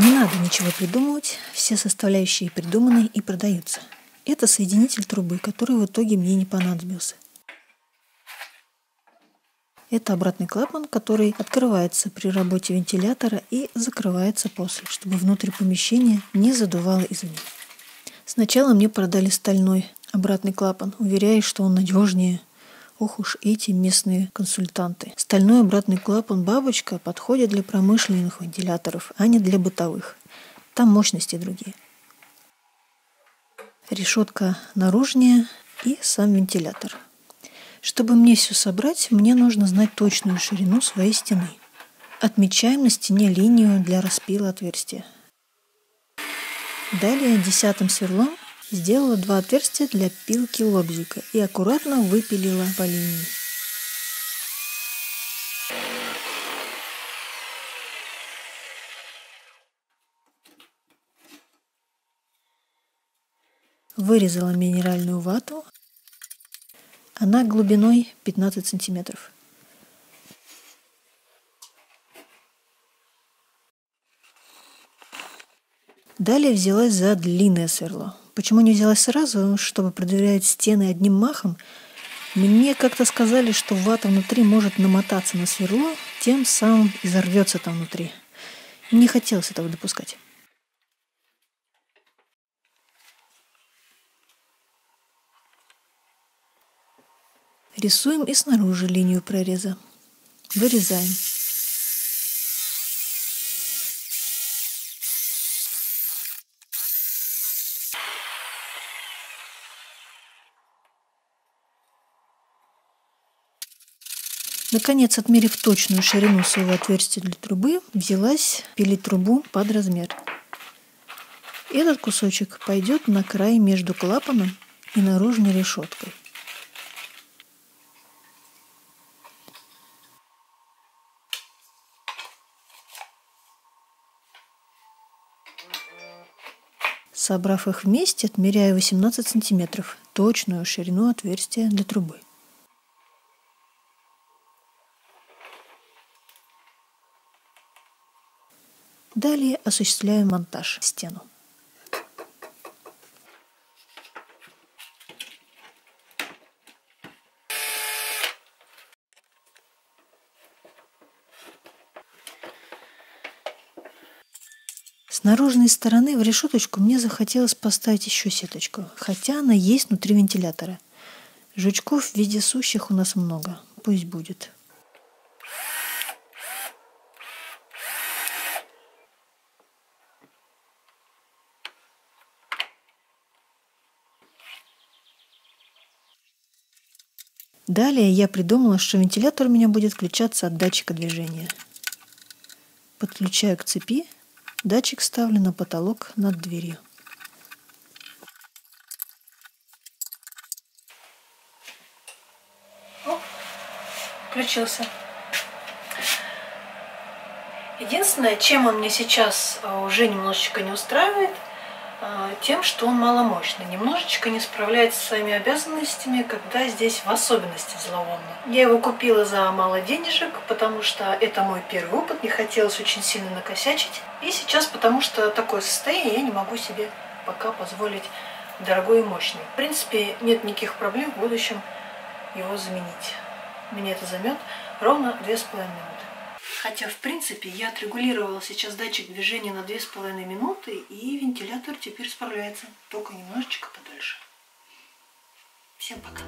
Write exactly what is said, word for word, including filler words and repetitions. Не надо ничего придумывать, все составляющие придуманы и продаются. Это соединитель трубы, который в итоге мне не понадобился. Это обратный клапан, который открывается при работе вентилятора и закрывается после, чтобы внутрь помещения не задувало извне. Сначала мне продали стальной обратный клапан, уверяя, что он надежнее. Ох уж эти местные консультанты. Стальной обратный клапан «Бабочка» подходит для промышленных вентиляторов, а не для бытовых. Там мощности другие. Решетка наружная и сам вентилятор. Чтобы мне все собрать, мне нужно знать точную ширину своей стены. Отмечаем на стене линию для распила отверстия. Далее десятым сверлом сделала два отверстия для пилки лобзика и аккуратно выпилила по линии. Вырезала минеральную вату. Она глубиной пятнадцать сантиметров. Далее взялась за длинное сверло. Почему не взялась сразу, чтобы продырявить стены одним махом? Мне как-то сказали, что вата внутри может намотаться на сверло, тем самым и изорвется там внутри. Не хотелось этого допускать. Рисуем и снаружи линию прореза. Вырезаем. Наконец, отмерив точную ширину своего отверстия для трубы, взялась пилить трубу под размер. Этот кусочек пойдет на край между клапаном и наружной решеткой. Собрав их вместе, отмеряю восемнадцать сантиметров, точную ширину отверстия для трубы. Далее осуществляю монтаж в стену. С наружной стороны в решеточку мне захотелось поставить еще сеточку, хотя она есть внутри вентилятора. Жучков в виде сущих у нас много, пусть будет. Далее я придумала, что вентилятор у меня будет включаться от датчика движения. Подключаю к цепи. Датчик ставлю на потолок над дверью. О, включился. Единственное, чем он мне сейчас уже немножечко не устраивает, тем, что он маломощный. Немножечко не справляется с своими обязанностями, когда здесь в особенности зловонно. Я его купила за мало денежек, потому что это мой первый опыт, не хотелось очень сильно накосячить. И сейчас, потому что такое состояние, я не могу себе пока позволить дорогой и мощный. В принципе, нет никаких проблем в будущем его заменить. Мне это займет ровно две с половиной минуты. Хотя, в принципе, я отрегулировала сейчас датчик движения на две с половиной минуты, и вентилятор теперь справляется, только немножечко подольше. Всем пока!